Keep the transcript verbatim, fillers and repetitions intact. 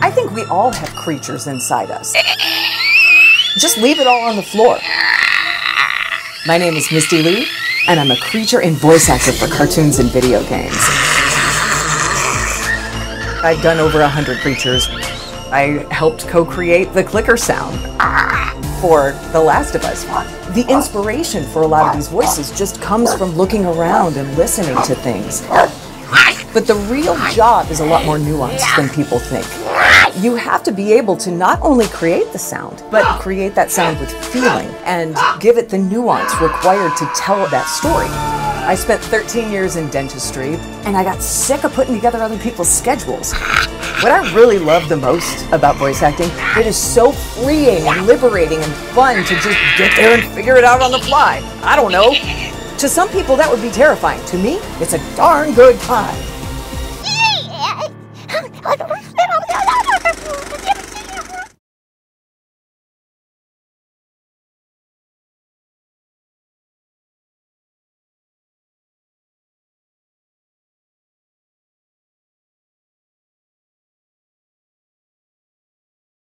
I think we all have creatures inside us. Just leave it all on the floor. My name is Misty Lee, and I'm a creature and voice actor for cartoons and video games. I've done over a hundred creatures. I helped co-create the clicker sound for The Last of Us. The inspiration for a lot of these voices just comes from looking around and listening to things. But the real job is a lot more nuanced than people think. You have to be able to not only create the sound, but create that sound with feeling and give it the nuance required to tell that story. I spent thirteen years in dentistry, and I got sick of putting together other people's schedules. What I really love the most about voice acting, it is so freeing and liberating and fun to just get there and figure it out on the fly. I don't know. To some people, that would be terrifying. To me, it's a darn good time.